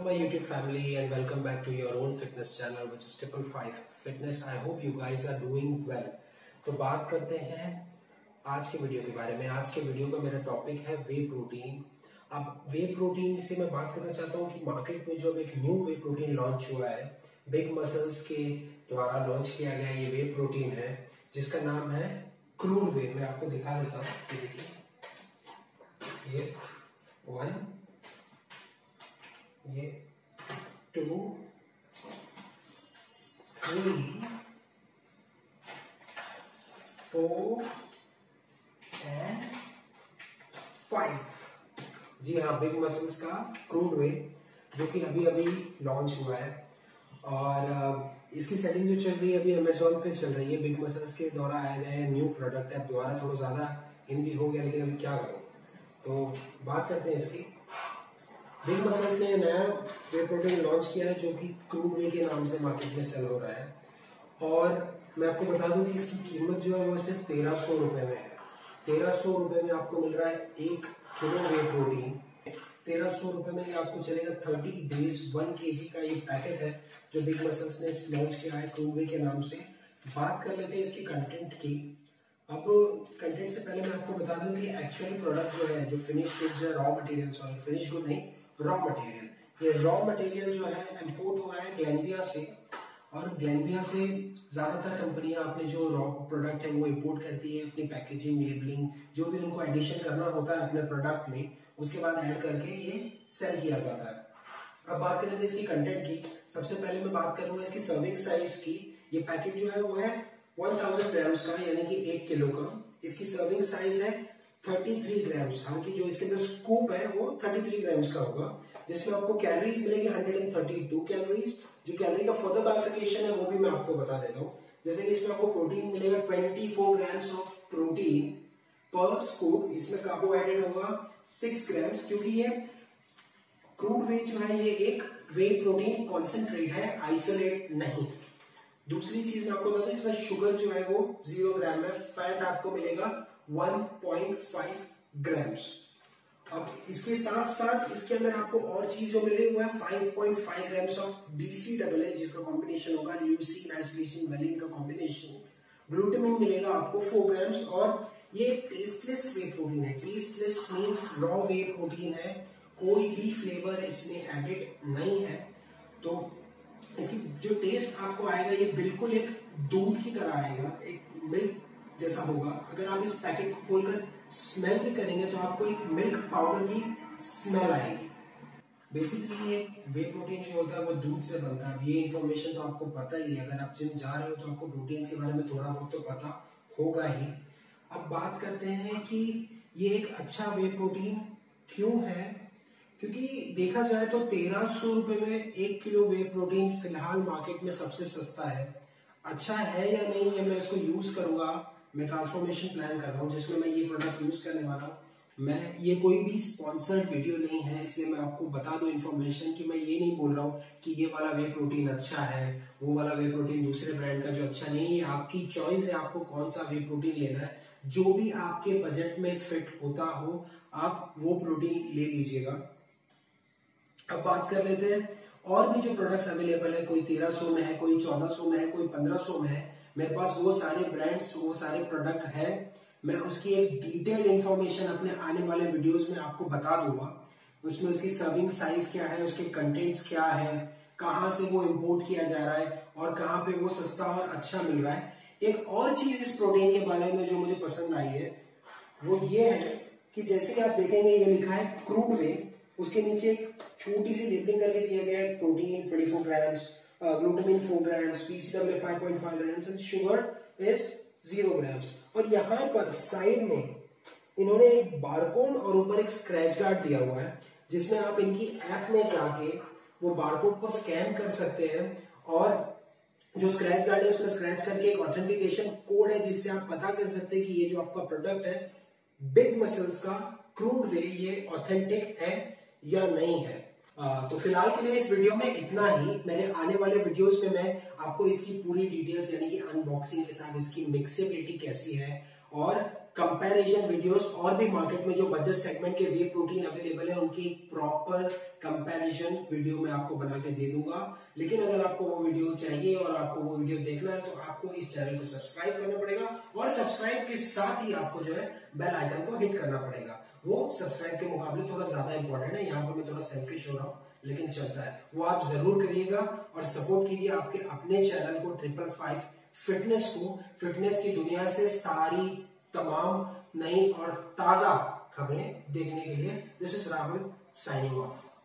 My YouTube family, and welcome back to your own fitness channel which is 555 Fitness. I hope you guys are doing well. तो बात करते हैं आज के video के बारे में। आज के वीडियो का मेरा टॉपिक है वे प्रोटीन। अब वे प्रोटीन से मैं बात करना चाहता हूँ कि मार्केट में जो अब एक न्यू वे प्रोटीन लॉन्च हुआ है, बिग मसल्स के द्वारा लॉन्च किया गया ये वे प्रोटीन है जिसका नाम है क्रूड वे। मैं आपको दिखा देता हूँ, देखिए ये 1, ये 2, 3, 4 and 5। जी हाँ, बिग मसल्स का क्रूड वे जो कि अभी अभी लॉन्च हुआ है और इसकी सेलिंग जो चल रही है अभी अमेजोन पे चल रही है। बिग मसल्स के द्वारा आए गए न्यू प्रोडक्ट है। द्वारा थोड़ा ज़्यादा हिंदी हो गया लेकिन अभी क्या करूँ। तो बात करते हैं इसकी। बिग मसल्स ने नया वे प्रोटीन लॉन्च किया है जो कि क्रूड वे के नाम से मार्केट में सेल हो रहा है। और मैं आपको बता दूं कि इसकी कीमत जो है वो सिर्फ 1300 रुपये में है। 1300 रुपये में आपको मिल रहा है 1 किलो वे प्रोटीन। 1300 रुपये में ये आपको चलेगा 30 days। 1 kg का ये पैकेट है जो बिग मसल्स ने लॉन्च किया है क्रूड वे के नाम से। बात कर लेते हैं इसकी कंटेंट की। आपको कंटेंट से पहले मैं आपको बता दूँ कि एक्चुअली प्रोडक्ट जो है, जो फिनिश गुड्स है, raw material, sorry finish good नहीं, रॉ मटेरियल, ये रॉ मटेरियल जो है इम्पोर्ट हो रहा है ग्लैंडिया से। और ग्लैंडिया से ज़्यादातर कंपनियां अपने जो रॉ प्रोडक्ट है वो इम्पोर्ट करती है। अपनी पैकेजिंग, लेबलिंग, जो भी उनको एडिशन करना होता है अपने प्रोडक्ट में, उसके बाद ऐड करके ये सेल किया जाता है। अब बात करें इसकी कंटेंट की। सबसे पहले मैं बात करूँगा इसकी सर्विंग साइज की। ये पैकेट जो है वो है 1000 grams का, यानी कि 1 किलो का। इसकी सर्विंग साइज है 33 grams, हालांकि जो इसके अंदर स्कूप है वो 33 ग्राम्स का होगा, जिसमें आपको कैलोरीज मिलेगी 132 कैलोरीज। जो कैलोरी का फर्दर बाइफिकेशन है वो भी मैं आपको बता देता हूँ। जैसे कि इसमें आपको प्रोटीन मिलेगा 24 grams of protein per scoop. इसमें कार्बोहाइड्रेट होगा 6 grams, क्योंकि ये क्रूड वे जो है ये एक वे प्रोटीन कॉन्सेंट्रेट है, आइसोलेट नहीं। दूसरी चीज मैं आपको बता दूं, इसमें शुगर जो है वो 0 ग्राम है। फैट आपको मिलेगा 1.5 grams। अब इसके साथ साथ इसके अंदर आपको और चीज जो मिल रही है 5.5 ग्राम्स ऑफ BCAA, जिसका कॉम्बिनेशन होगा ल्यूसीन, आइसोल्यूसीन, वेलिन का कॉम्बिनेशन। ग्लूटामिन मिलेगा आपको 4 grams। और ये टेस्टलेस वे प्रोटीन है। Tasteless means raw whey protein है, कोई भी फ्लेवर इसमें एडेड नहीं है। तो इसकी जो टेस्ट आपको आएगा ये बिल्कुल एक दूध की तरह आएगा, एक मिल्क जैसा होगा। अगर आप इस पैकेट को खोलकर स्मेल भी करेंगे तो आपको एक मिल्क पाउडर की स्मेल आएगी। बेसिकली ये वे प्रोटीन जो होता है वो दूध से बनता है। ये इन्फॉर्मेशन तो आपको पता ही है। अगर आप जिम जा रहे हो तो आपको प्रोटीन्स के बारे में थोड़ा बहुत तो पता होगा ही। अब बात करते हैं कि ये एक अच्छा वे प्रोटीन क्यों है। क्योंकि देखा जाए तो 1300 रुपये में 1 किलो वे प्रोटीन फिलहाल मार्केट में सबसे सस्ता है। अच्छा है या नहीं है, मैं इसको यूज करूँगा। मैं ट्रांसफॉर्मेशन प्लान कर रहा हूँ जिसमें मैं ये प्रोडक्ट यूज़ करने वाला हूँ। मैं ये कोई भी स्पॉन्सर्ड वीडियो नहीं है, इसलिए मैं आपको बता दूँ इन्फॉर्मेशन कि मैं ये नहीं बोल रहा हूँ कि ये वाला वे प्रोटीन अच्छा है, वो वाला वे प्रोटीन दूसरे ब्रांड का जो अच्छा नहीं है। ये आपकी चॉइस है, आपको कौन सा वे प्रोटीन लेना है। जो भी आपके बजट में फिट होता हो आप वो प्रोटीन ले लीजिएगा। अब बात कर लेते हैं और भी जो प्रोडक्ट्स अवेलेबल है। कोई 1300 में है, कोई 1400 में है, कोई 1500 में है। मेरे पास वो सारे ब्रांड्स, वो सारे प्रोडक्ट हैं। मैं उसकी एक डिटेल इन्फॉर्मेशन अपने आने वाले वीडियोस में आपको बता दूंगा। उसमें उसकी सर्विंग साइज क्या है, उसके कंटेंट्स क्या है, कहाँ से वो इंपोर्ट किया जा रहा है और कहाँ पे वो सस्ता और अच्छा मिल रहा है। एक और चीज़ इस प्रोटीन के बारे में जो मुझे पसंद आई है वो ये है कि जैसे कि आप देखेंगे ये लिखा है क्रूड वे, उसके नीचे एक छोटी सी लेबलिंग करके दिया गया है protein 24 grams, glutamine 4 grams, BCAA 5.5 grams and sugar is 0 grams। और यहाँ पर साइड में इन्होंने एक बारकोड और ऊपर एक स्क्रैच गार्ड दिया हुआ है, जिसमें आप इनकी ऐप में जाके वो बारकोड को स्कैन कर सकते हैं और जो स्क्रैच गार्ड है उसमें स्क्रैच करके एक ऑथेंटिकेशन कोड है जिससे आप पता कर सकते हैं कि ये जो आपका प्रोडक्ट है बिग मसल्स का क्रूड वे ये ऑथेंटिक है या नहीं है। तो फिलहाल के लिए इस वीडियो में इतना ही। मेरे आने वाले वीडियोस में मैं आपको इसकी पूरी डिटेल्स यानी कि अनबॉक्सिंग के साथ इसकी मिक्सेबिलिटी कैसी है और कंपैरिजन वीडियोस और भी मार्केट में जो बजट सेगमेंट के वे प्रोटीन अवेलेबल है उनकी एक प्रॉपर कंपैरिजन वीडियो मैं आपको बना के दे दूंगा। लेकिन अगर आपको वो वीडियो चाहिए और आपको वो वीडियो देखना है तो आपको इस चैनल को सब्सक्राइब करना पड़ेगा और सब्सक्राइब के साथ ही आपको जो है बेल आइकन को हिट करना पड़ेगा। वो सब्सक्राइब के मुकाबले थोड़ा ज्यादा इंपॉर्टेंट है। यहाँ पर मैं थोड़ा सेल्फिश हो रहा हूँ लेकिन चलता है, वो आप जरूर करिएगा और सपोर्ट कीजिए आपके अपने चैनल को 555 फिटनेस को। फिटनेस की दुनिया से सारी तमाम नई और ताजा खबरें देखने के लिए this is Rahul signing of.